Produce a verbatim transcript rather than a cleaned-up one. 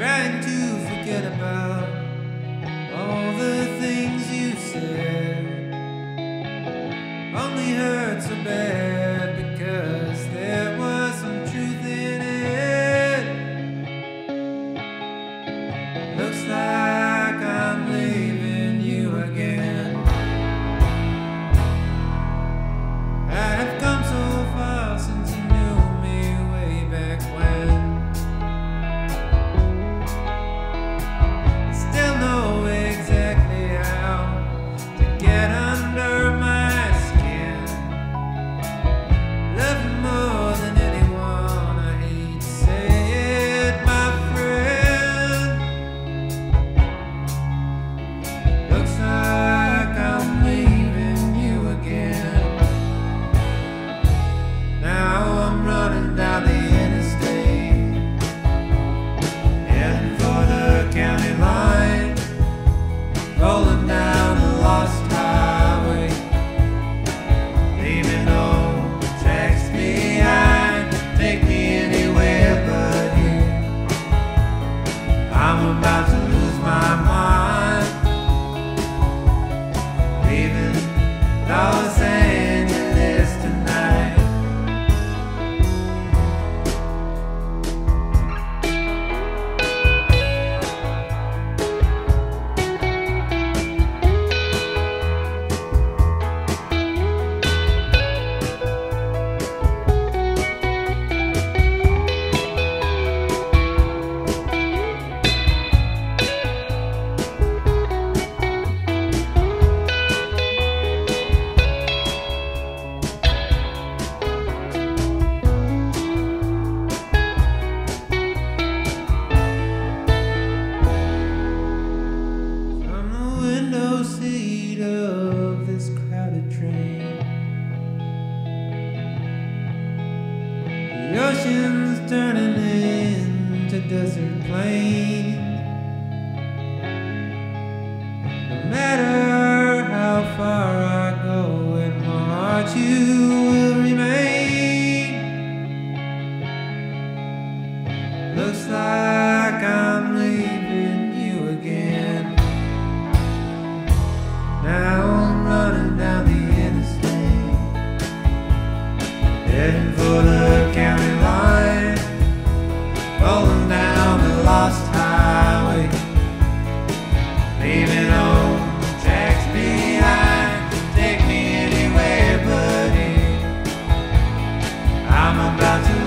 trying to forget about all the things you said. Only hurts so bad because there was some truth in it. Looks like I'm leaving you again. I've come so far since you knew me way back when. I'm about to lose my mind, leaving Los Angeles tonight. Seat of this crowded train, the ocean's turning into desert plains. No matter how far I go in my heart, you will remain. Looks like I'm leaving you again. Now I'm running down the interstate, heading for the county line, rolling down the lost highway, leaving old tracks behind. Take me anywhere but here, I'm about to